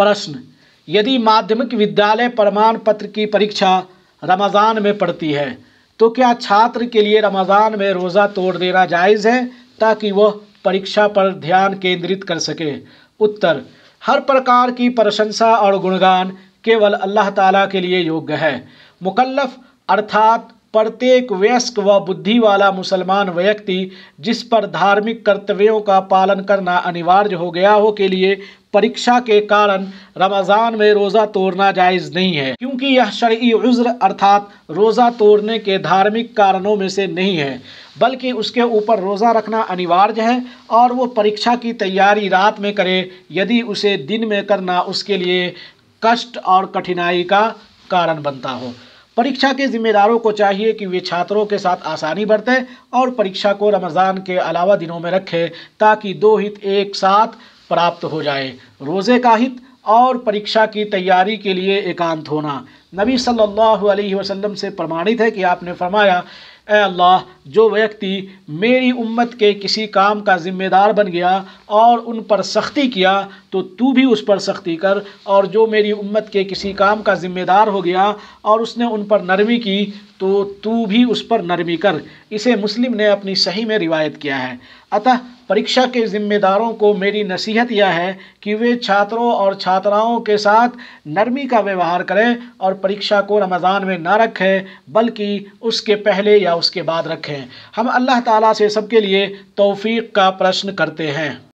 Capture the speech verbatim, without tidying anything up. प्रश्न, यदि माध्यमिक विद्यालय प्रमाण पत्र की परीक्षा रमज़ान में पड़ती है तो क्या छात्र के लिए रमज़ान में रोज़ा तोड़ देना जायज़ है ताकि वह परीक्षा पर ध्यान केंद्रित कर सके? उत्तर, हर प्रकार की प्रशंसा और गुणगान केवल अल्लाह ताला के लिए योग्य है। मुकल्लफ अर्थात प्रत्येक वयस्क व बुद्धि वाला मुसलमान व्यक्ति जिस पर धार्मिक कर्तव्यों का पालन करना अनिवार्य हो गया हो के लिए परीक्षा के कारण रमज़ान में रोज़ा तोड़ना जायज़ नहीं है, क्योंकि यह शरई उज़्र अर्थात रोज़ा तोड़ने के धार्मिक कारणों में से नहीं है, बल्कि उसके ऊपर रोज़ा रखना अनिवार्य है और वो परीक्षा की तैयारी रात में करे यदि उसे दिन में करना उसके लिए कष्ट और कठिनाई का कारण बनता हो। परीक्षा के जिम्मेदारों को चाहिए कि वे छात्रों के साथ आसानी बरतें और परीक्षा को रमज़ान के अलावा दिनों में रखें ताकि दो हित एक साथ प्राप्त हो जाए, रोज़े का हित और परीक्षा की तैयारी के लिए एकांत होना। नबी सल्लल्लाहु अलैहि वसल्लम से प्रमाणित है कि आपने फरमाया, ऐ अल्लाह, जो व्यक्ति मेरी उम्मत के किसी काम का जिम्मेदार बन गया और उन पर सख्ती किया तो तू भी उस पर सख्ती कर, और जो मेरी उम्मत के किसी काम का जिम्मेदार हो गया और उसने उन पर नरमी की तो तू भी उस पर नरमी कर। इसे मुस्लिम ने अपनी सही में रिवायत किया है। अतः परीक्षा के ज़िम्मेदारों को मेरी नसीहत यह है कि वे छात्रों और छात्राओं के साथ नरमी का व्यवहार करें और परीक्षा को रमज़ान में ना रखें बल्कि उसके पहले या उसके बाद रखें। हम अल्लाह ताला से सबके लिए तौफीक का प्रश्न करते हैं।